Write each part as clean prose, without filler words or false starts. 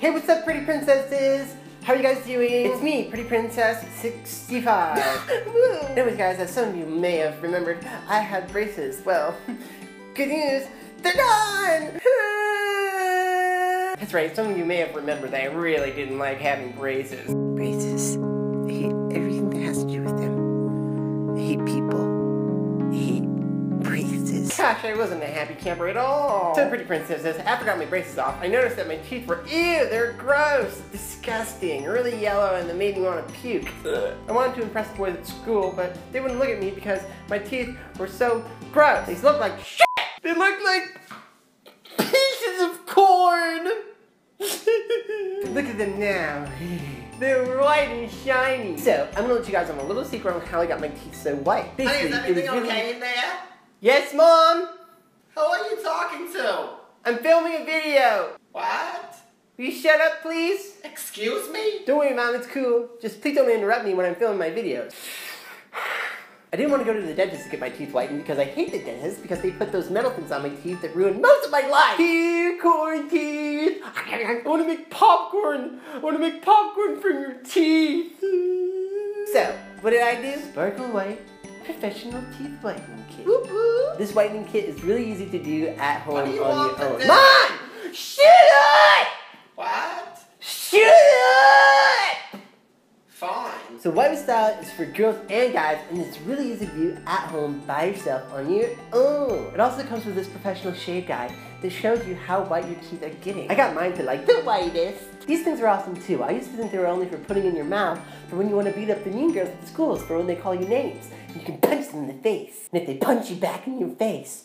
Hey, what's up, pretty princesses? How are you guys doing? It's me, Pretty Princess 65. Woo! Anyways, guys, as some of you may have remembered, I had braces. Well, good news, they're gone! That's right, some of you may have remembered that I really didn't like having braces. Braces. I hate everything that has to do with them. I hate people. I hate braces. Gosh, I wasn't a happy camper at all. So, Pretty Princess says, after I got my braces off, I noticed that my teeth were, ew, they're gross, disgusting, really yellow, and they made me want to puke. Ugh. I wanted to impress the boys at school, but they wouldn't look at me because my teeth were so gross. They looked like shit. They looked like pieces of corn. Look at them now. They're white and shiny. So, I'm gonna let you guys on a little secret on how I got my teeth so white. Honey, is everything okay in there? Yes, Mom? Who are you talking to? I'm filming a video. What? Will you shut up, please? Excuse me? Don't worry, Mom, it's cool. Just please don't interrupt me when I'm filming my videos. I didn't want to go to the dentist to get my teeth whitened because I hate the dentist because they put those metal things on my teeth that ruined most of my life. Here, corn teeth. I want to make popcorn. I want to make popcorn from your teeth. So, what did I do? Sparkle White Professional Teeth Whitening Kit. Whoop, whoop. This whitening kit is really easy to do at home on your own. Mom! Shut up! What? Shut up! Fine. So White with Style is for girls and guys, and it's really easy to do at home by yourself on your own. It also comes with this professional shave guide that shows you how white your teeth are getting. I got mine to like the whitest. These things are awesome too. I used to think they were only for putting in your mouth for when you want to beat up the mean girls at the schools for when they call you names. You can punch them in the face. And if they punch you back in your face,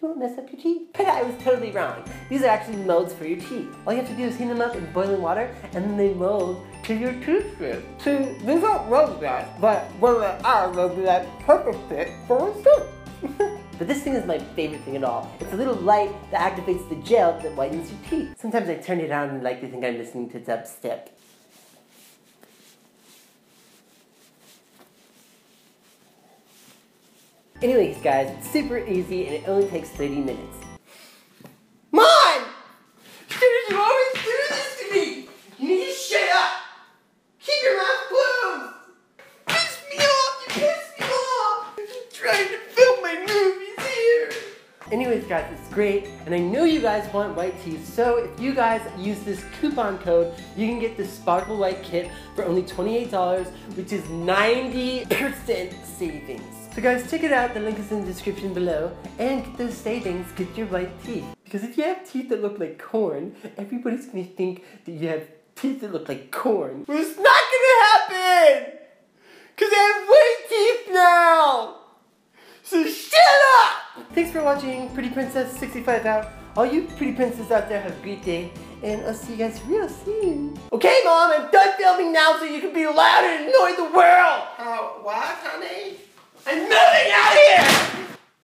you won't mess up your teeth. But I was totally wrong. These are actually molds for your teeth. All you have to do is heat them up in boiling water and then they mold to your toothpick. See, these aren't Robinet, but when they are Robinet, perfect fit for a suit. But this thing is my favorite thing at all. It's a little light that activates the gel that whitens your teeth. Sometimes I turn it on like they think I'm listening to Dubstep. Anyways, guys, it's super easy and it only takes 30 minutes. Mom! You always do this to me! You need to shut up! Keep your mouth closed! You piss me off! You piss me off! You're trying to film my movies here! Anyways, guys, it's great, and I know you guys want white teeth, so if you guys use this coupon code, you can get this Sparkle White kit for only $28, which is 90% savings. So guys, check it out, the link is in the description below, and get those savings, get your white teeth. Because if you have teeth that look like corn, everybody's gonna think that you have teeth that look like corn. Well, it's not gonna happen! Because I have white teeth now! So shut up! Thanks for watching Pretty Princess 65 out. All you pretty princesses out there have a great day, and I'll see you guys real soon. Okay, Mom, I'm done filming now so you can be loud and annoy the world! What, honey? I'm moving out of here!